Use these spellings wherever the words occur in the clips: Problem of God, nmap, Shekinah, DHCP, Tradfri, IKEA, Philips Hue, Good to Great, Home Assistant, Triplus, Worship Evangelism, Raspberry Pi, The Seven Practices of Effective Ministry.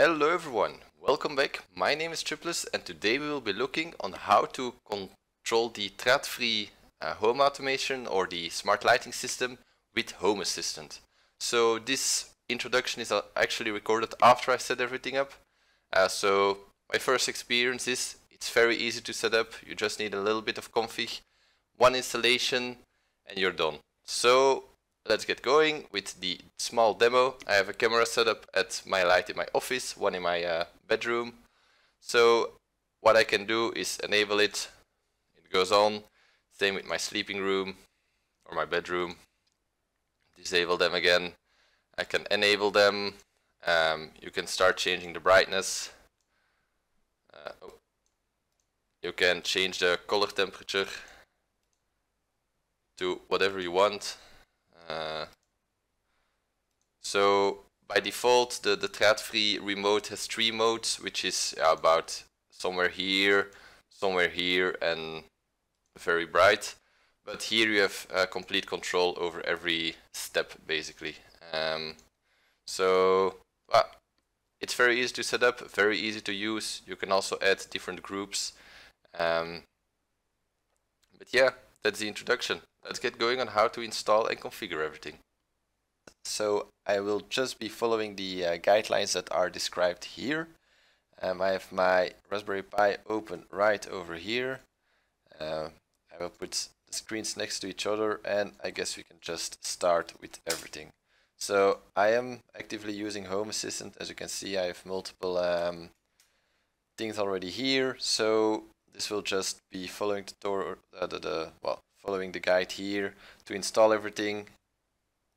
Hello everyone, welcome back. My name is Tripless and today we will be looking on how to control the Tradfri home automation or the smart lighting system with Home Assistant. So this introduction is actually recorded after I set everything up. So my first experience is it's very easy to set up. You just need a little bit of config, one installation and you're done. So let's get going with the small demo. I have a camera set up at my light in my office, one in my bedroom. So what I can do is enable it. It goes on. Same with my sleeping room or my bedroom. Disable them again. I can enable them. You can start changing the brightness. You can change the color temperature to whatever you want. So by default the Tradfri remote has three modes, which is about somewhere here and very bright, but here you have complete control over every step basically. It's very easy to set up, very easy to use. You can also add different groups, but yeah, that's the introduction. Let's get going on how to install and configure everything. So I will just be following the guidelines that are described here. I have my Raspberry Pi open right over here. I will put the screens next to each other and I guess we can just start with everything. So I am actively using Home Assistant. As you can see, I have multiple things already here. So this will just be following following the guide here to install everything.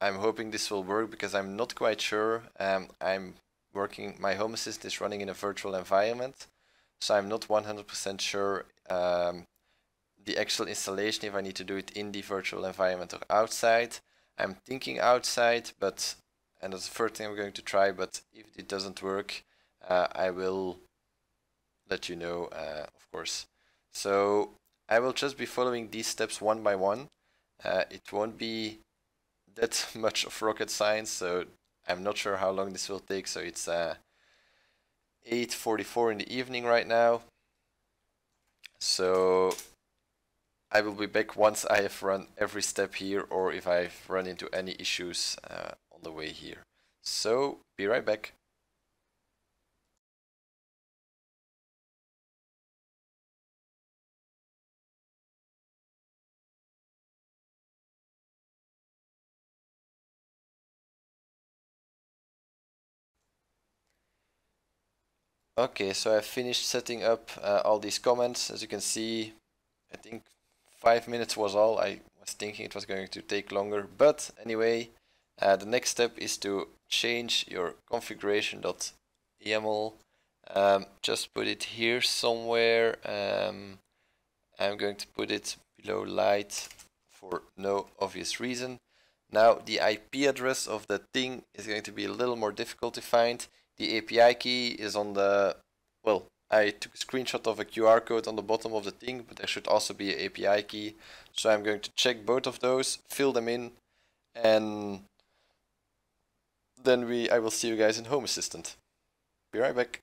I'm hoping this will work because I'm not quite sure. I'm working, my Home Assistant is running in a virtual environment, so I'm not 100% sure the actual installation, if I need to do it in the virtual environment or outside. I'm thinking outside, and that's the first thing I'm going to try, but if it doesn't work, I will let you know, of course. So I will just be following these steps one by one. It won't be that much of rocket science, so I'm not sure how long this will take. So it's 8:44 in the evening right now. So I will be back once I have run every step here, or if I've run into any issues on the way here. So be right back. Okay, so I finished setting up all these comments. As you can see, I think 5 minutes was all. I was thinking it was going to take longer, but anyway, the next step is to change your configuration.yaml. Just put it here somewhere. I'm going to put it below light for no obvious reason. Now the IP address of the thing is going to be a little more difficult to find. The API key is on the, well, I took a screenshot of a QR code on the bottom of the thing, but there should also be an API key. So I'm going to check both of those, fill them in, and then I will see you guys in Home Assistant. Be right back.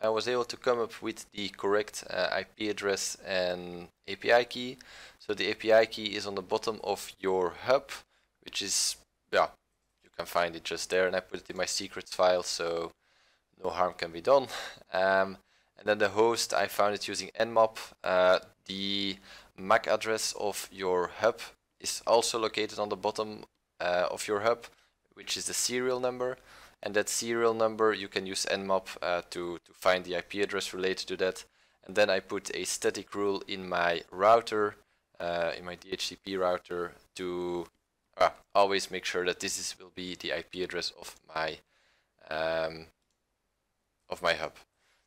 I was able to come up with the correct IP address and API key. So the API key is on the bottom of your hub, which is, yeah, find it just there, and I put it in my secrets file, so no harm can be done. And then the host, I found it using nmap. The MAC address of your hub is also located on the bottom of your hub, which is the serial number, and that serial number you can use nmap to find the IP address related to that. And then I put a static rule in my router, in my DHCP router, to always make sure that this will be the IP address of my hub.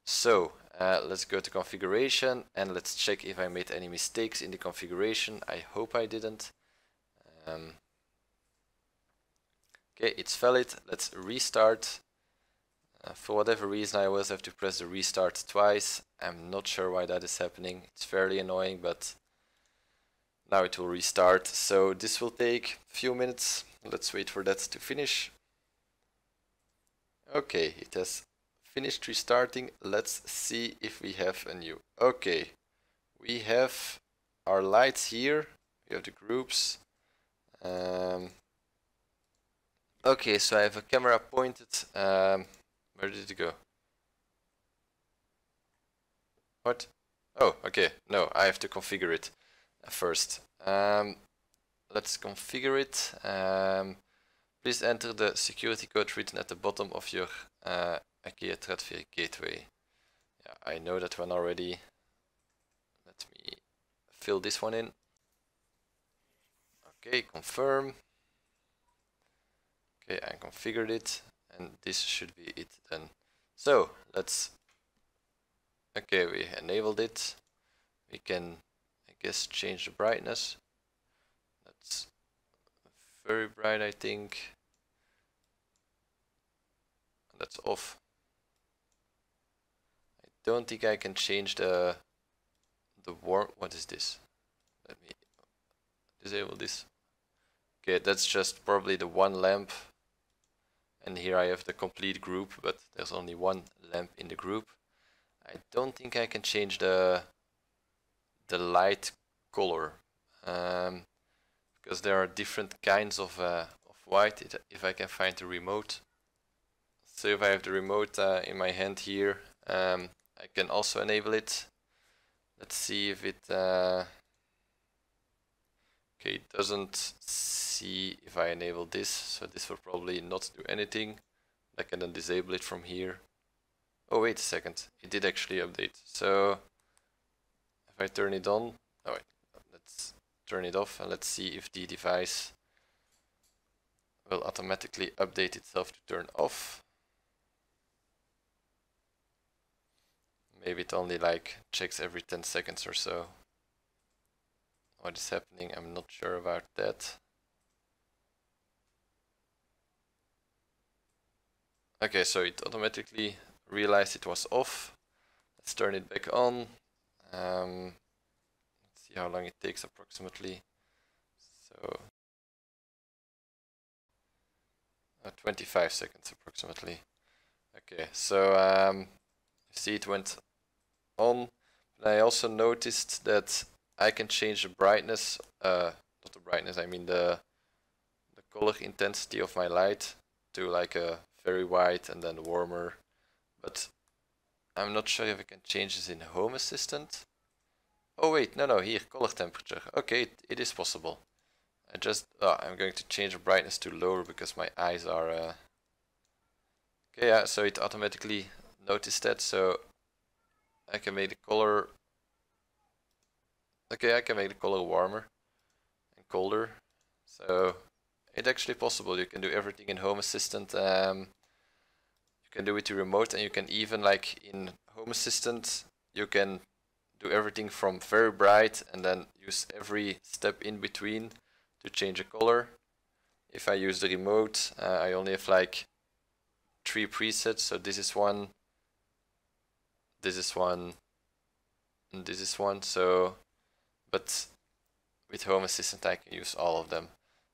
So let's go to configuration and let's check if I made any mistakes in the configuration. I hope I didn't. Okay, it's valid. Let's restart. For whatever reason, I always have to press the restart twice. I'm not sure why that is happening. It's fairly annoying, but now it will restart, so this will take a few minutes. Let's wait for that to finish. Okay, it has finished restarting. Let's see if we have a new. Okay, we have our lights here. We have the groups. Okay, so I have a camera pointed. Where did it go? What? Oh, okay. No, I have to configure it first. Let's configure it. Please enter the security code written at the bottom of your IKEA Tradfri gateway. Yeah, I know that one already. Let me fill this one in. Okay, confirm. Okay, I configured it, and this should be it then. So let's. Okay, we enabled it. We can, I guess, change the brightness. That's very bright, I think. That's off. I don't think I can change the warm. What is this? Let me disable this. Okay, that's just probably the one lamp. And here I have the complete group, but there's only one lamp in the group. I don't think I can change the light color, because there are different kinds of white. If I can find the remote, so if I have the remote in my hand here, I can also enable it. Let's see if it. Okay, it doesn't see if I enable this, so this will probably not do anything. I can then disable it from here. Oh, wait a second, it did actually update. So if I turn it on, oh wait, let's turn it off and let's see if the device will automatically update itself to turn off. Maybe it only like checks every 10 seconds or so. What is happening? I'm not sure about that. Okay, so it automatically realized it was off. Let's turn it back on. Let's see how long it takes approximately. So 25 seconds approximately. Okay, so see, it went on. But I also noticed that I can change the brightness, not the brightness, I mean the color intensity of my light to like a very white and then warmer. But I'm not sure if I can change this in Home Assistant. Oh wait, no, here, color temperature. Okay, it is possible. I just, I'm going to change the brightness to lower because my eyes are... Okay, yeah, so it automatically noticed that, so I can make the color... Okay, I can make the color warmer and colder. So it's actually possible. You can do everything in Home Assistant. You can do it to remote, and you can even, like in Home Assistant, you can do everything from very bright and then use every step in between to change the color. If I use the remote, I only have like 3 presets. So this is one, this is one, and this is one. So. But with Home Assistant I can use all of them.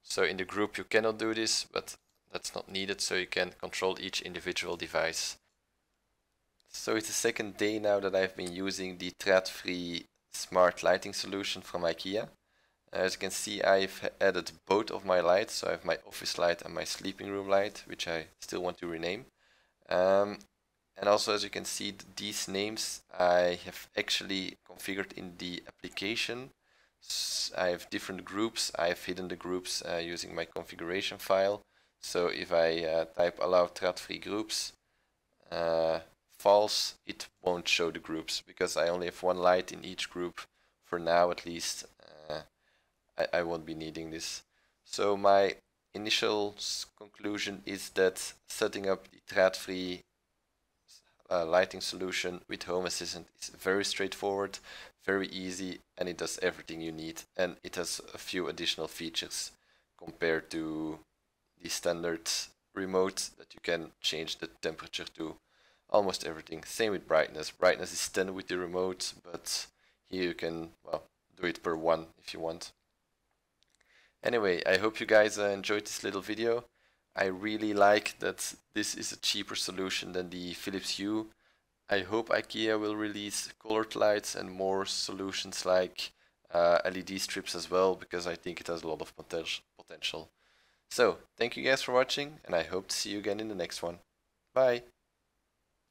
So in the group you cannot do this, but that's not needed, so you can control each individual device. So it's the second day now that I've been using the Tradfri smart lighting solution from IKEA. As you can see, I've added both of my lights, so I have my office light and my sleeping room light, which I still want to rename. And also, as you can see, these names I have actually configured in the application. I have different groups. I have hidden the groups using my configuration file. So if I type allow Tradfri groups false, it won't show the groups because I only have one light in each group for now at least. I won't be needing this. So my initial conclusion is that setting up the Tradfri lighting solution with Home Assistant is very straightforward, very easy, and it does everything you need, and it has a few additional features compared to the standard remote that you can change the temperature to almost everything. Same with brightness. Brightness is 10 with the remote, but here you can, well, do it per one if you want. Anyway, I hope you guys enjoyed this little video. I really like that this is a cheaper solution than the Philips Hue. I hope IKEA will release colored lights and more solutions like LED strips as well, because I think it has a lot of potential. So, thank you guys for watching, and I hope to see you again in the next one. Bye!